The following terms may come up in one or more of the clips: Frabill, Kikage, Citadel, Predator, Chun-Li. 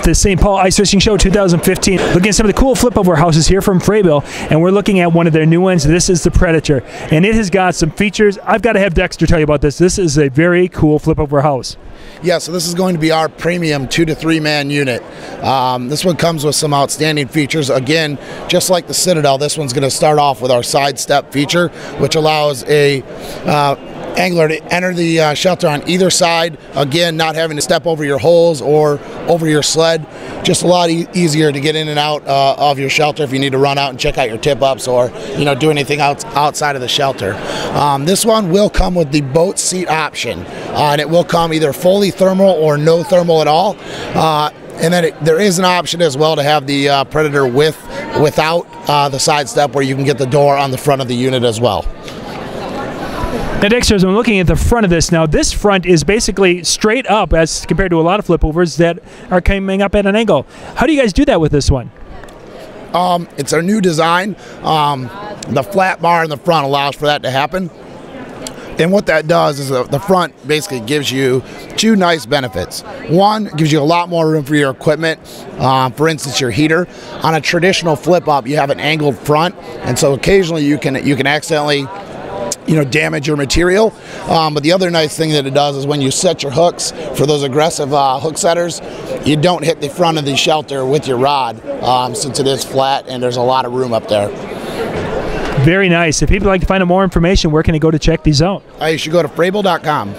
at the St. Paul Ice Fishing Show 2015. Looking at some of the cool flip over houses here from Frabill, and we're looking at one of their new ones. This is the Predator, and it has got some features. I've got to have Dexter tell you about this. This is a very cool flip over house. Yeah, so this is going to be our premium 2- to 3-man unit. This one comes with some outstanding features. Again, just like the Citadel, this one's going to start off with our side step feature, which allows a angler to enter the shelter on either side. Again, not having to step over your holes or over your sled. Just a lot easier to get in and out of your shelter if you need to run out and check out your tip ups or, you know, do anything else outside of the shelter. This one will come with the boat seat option, and it will come either fully thermal or no thermal at all. And then there is an option as well to have the Predator without the side step, where you can get the door on the front of the unit as well. Now, Dexter, as I'm looking at the front of this, now this front is basically straight up as compared to a lot of flipovers that are coming up at an angle. How do you guys do that with this one? It's our new design. The flat bar in the front allows for that to happen. And what that does is the front basically gives you two nice benefits. One, gives you a lot more room for your equipment, for instance, your heater. On a traditional flip up, you have an angled front, and so occasionally you can accidentally, you know, damage your material. But the other nice thing that it does is when you set your hooks for those aggressive hook setters, you don't hit the front of the shelter with your rod, since it is flat and there's a lot of room up there. Very nice. If people like to find out more information, where can they go to check these out? You should go to Frabill.com.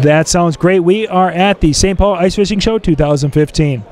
That sounds great. We are at the St. Paul Ice Fishing Show 2015.